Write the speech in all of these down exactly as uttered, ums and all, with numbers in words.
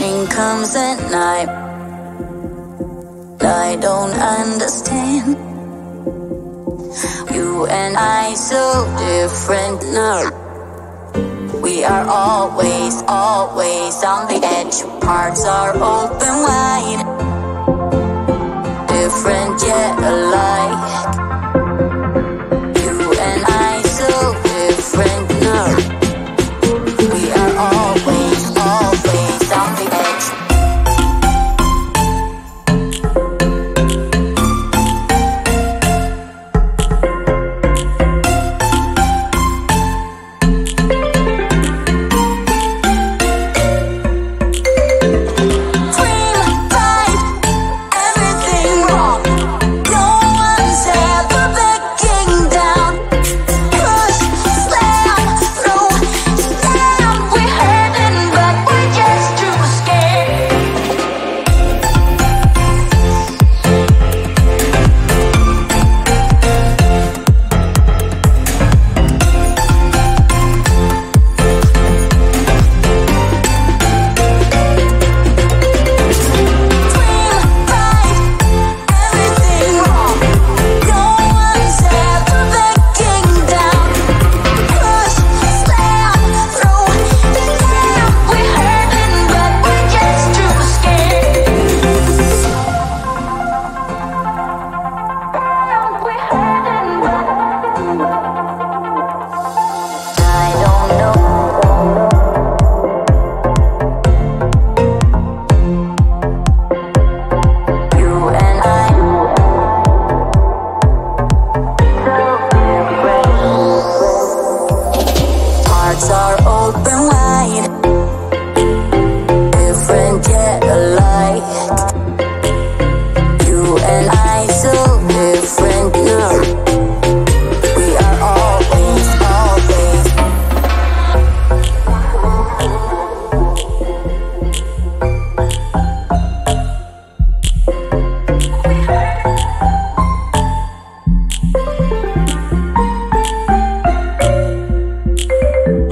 morning comes at night. I don't understand. You and I so different now. We are always, always on the edge. Hearts are open wide. Different yet alike.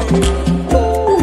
Oh,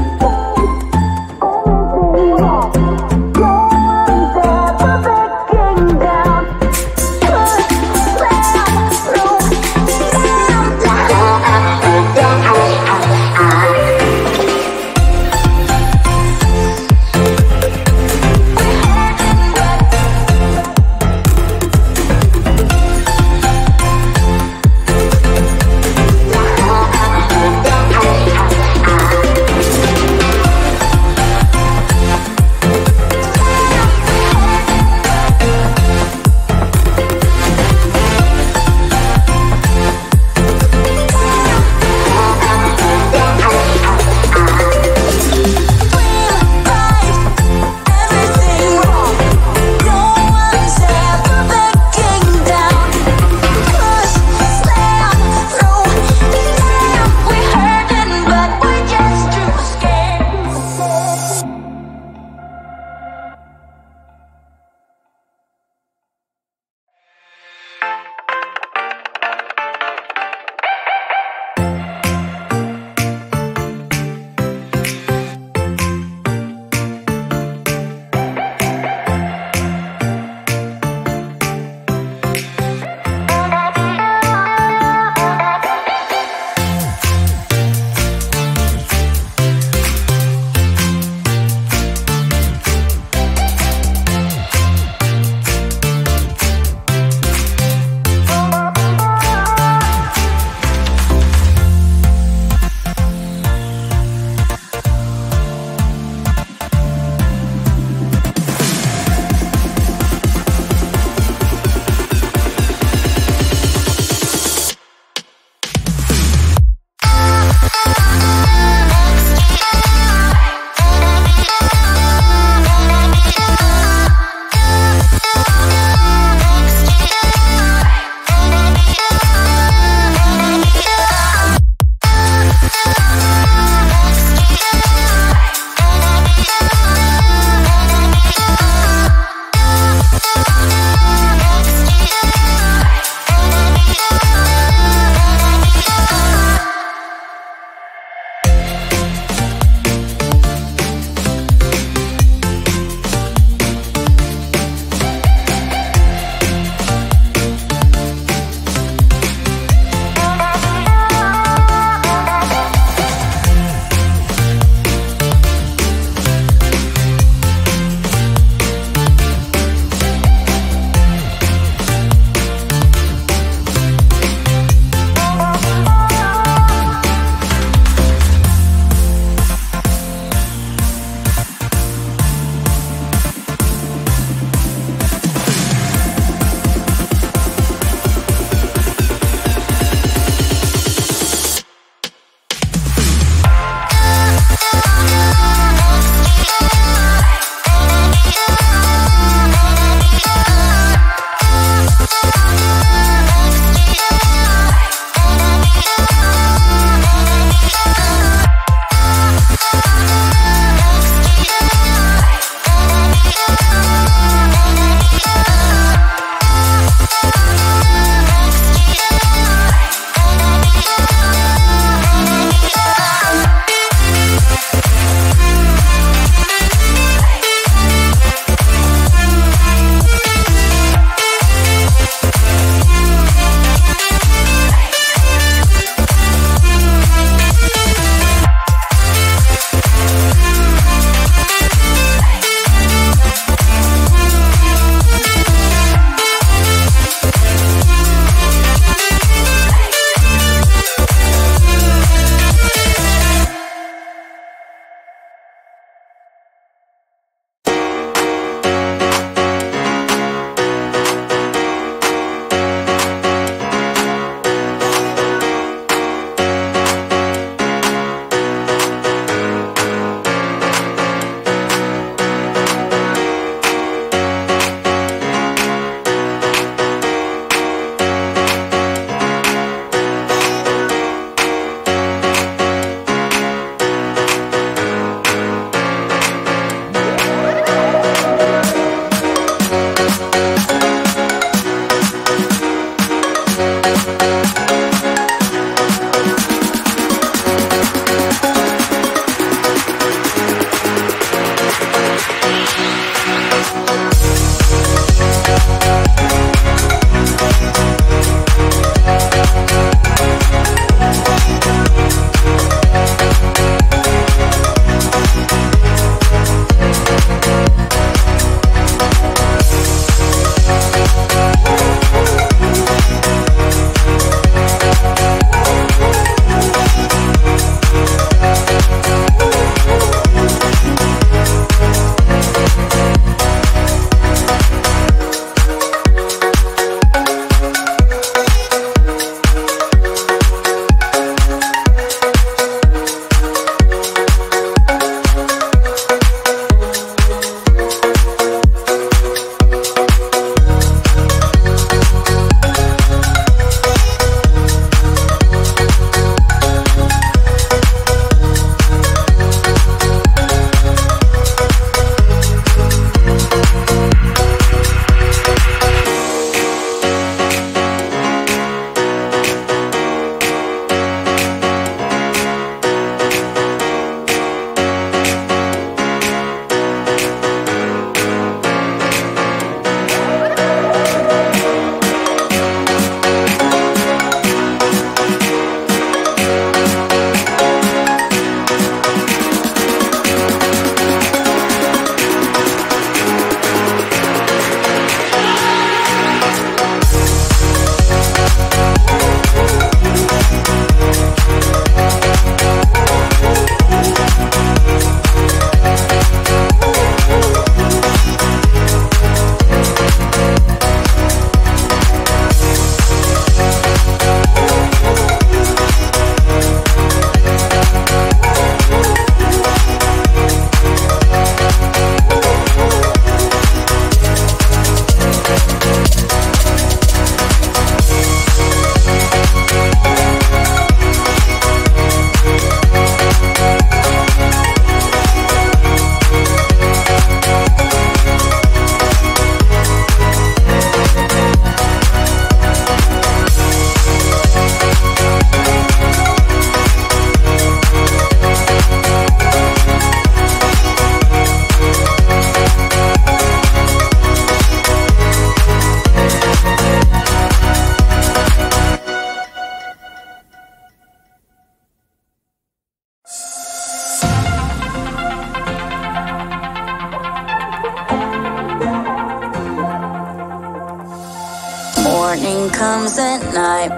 morning comes at night.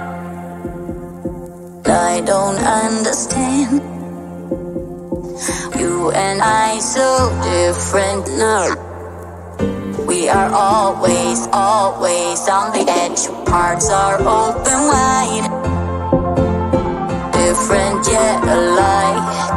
I don't understand. You and I so different now. We are always, always on the edge. Hearts are open wide. Different yet alike.